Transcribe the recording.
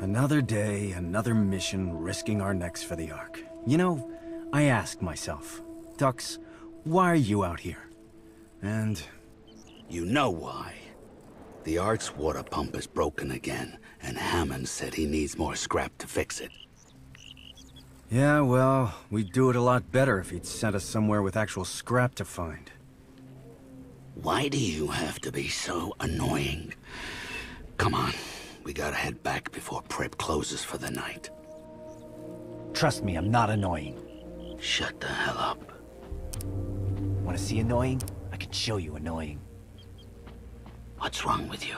Another day, another mission, risking our necks for the Ark. You know, I ask myself, Dux, why are you out here? And... you know why. The Ark's water pump is broken again, and Hammond said he needs more scrap to fix it. Yeah, well, we'd do it a lot better if he'd sent us somewhere with actual scrap to find. Why do you have to be so annoying? Come on, we gotta head back before Prep closes for the night. Trust me, I'm not annoying. Shut the hell up. Wanna see annoying? I can show you annoying. What's wrong with you?